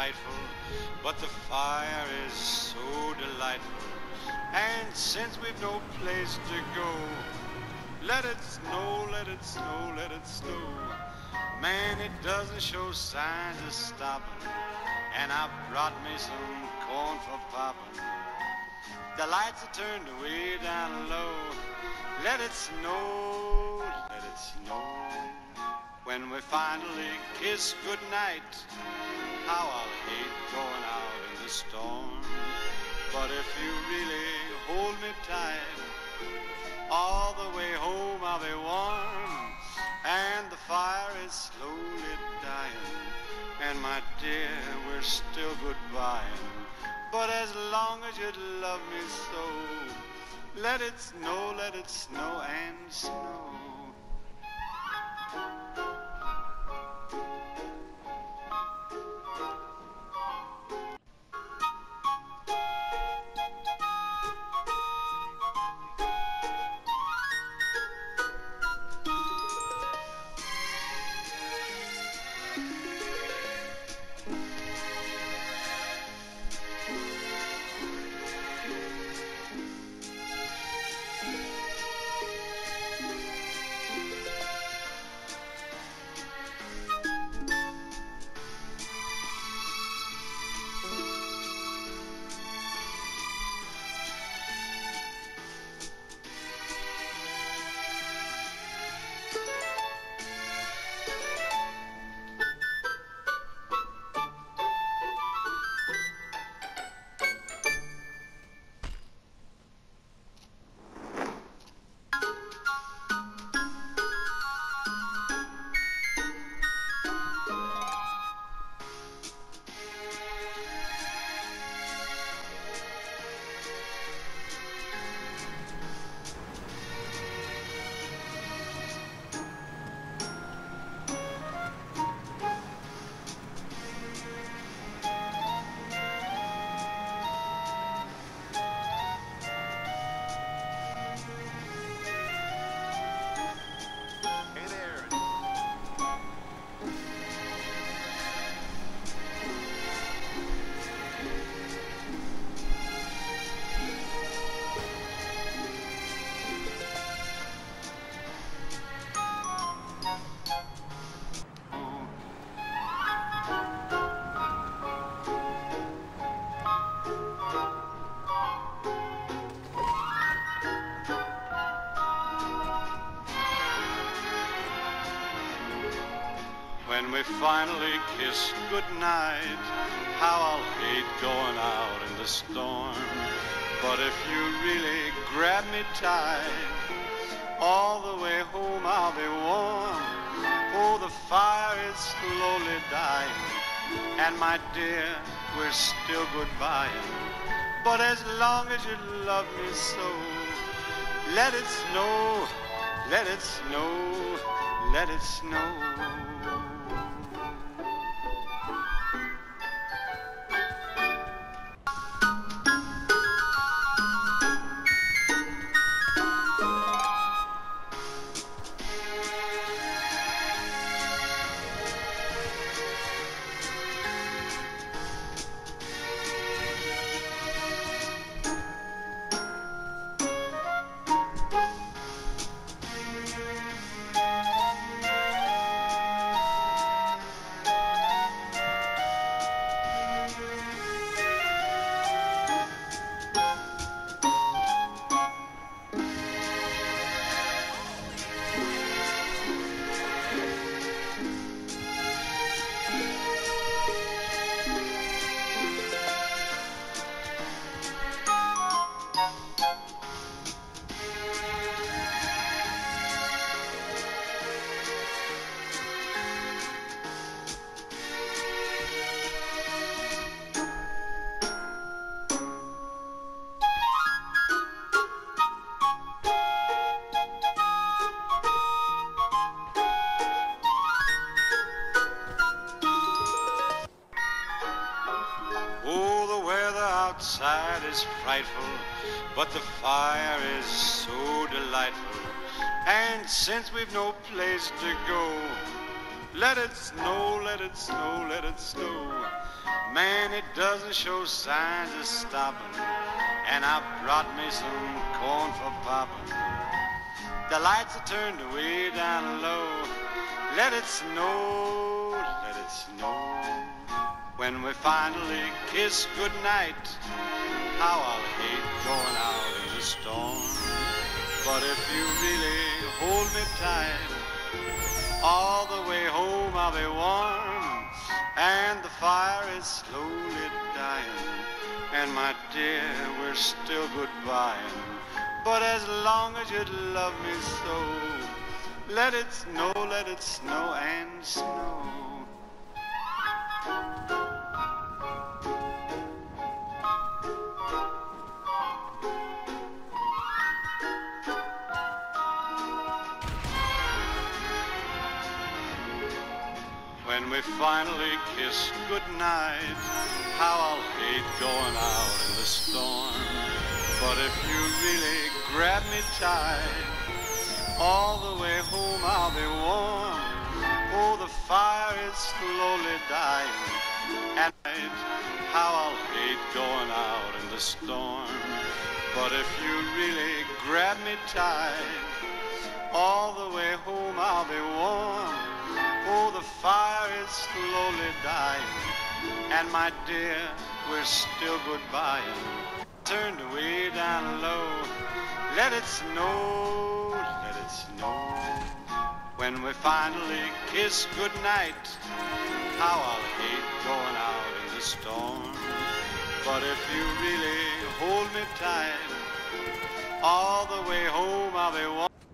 frightful, but the fire is so delightful. And since we've no place to go, let it snow, let it snow, let it snow. Man, it doesn't show signs of stopping, and I brought me some corn for popping. The lights are turned way down low. Let it snow, let it snow. When we finally kiss goodnight, how I'll hate going out in the storm. But if you really hold me tight, all the way home I'll be warm. And the fire is slowly dying, and my dear, we're still goodbying. But as long as you'd love me so, let it snow and snow. When we finally kiss goodnight, how I'll hate going out in the storm. But if you really grab me tight, all the way home I'll be warm. Oh, the fire is slowly dying, and my dear, we're still goodbying. But as long as you love me so, let it snow, let it snow, let it snow. Outside is frightful, but the fire is so delightful. And since we've no place to go, let it snow, let it snow, let it snow. Man, it doesn't show signs of stopping, and I brought me some corn for popping. The lights are turned way down low. Let it snow, let it snow. When we finally kiss goodnight, how I'll hate going out in the storm. But if you really hold me tight, all the way home I'll be warm. And the fire is slowly dying, and my dear, we're still goodbying. But as long as you love me so, let it snow and snow. When we finally kiss goodnight, how I'll hate going out in the storm. But if you really grab me tight, all the way home I'll be warm. Oh, the fire is slowly dying, and how I'll hate going out in the storm. But if you really grab me tight, all the way home I'll be warm. Oh, the fire is slowly dying, and my dear, we're still goodbye. Turned way down low, let it snow, let it snow. When we finally kiss goodnight, how I'll hate going out in the storm. But if you really hold me tight, all the way home I'll be warm.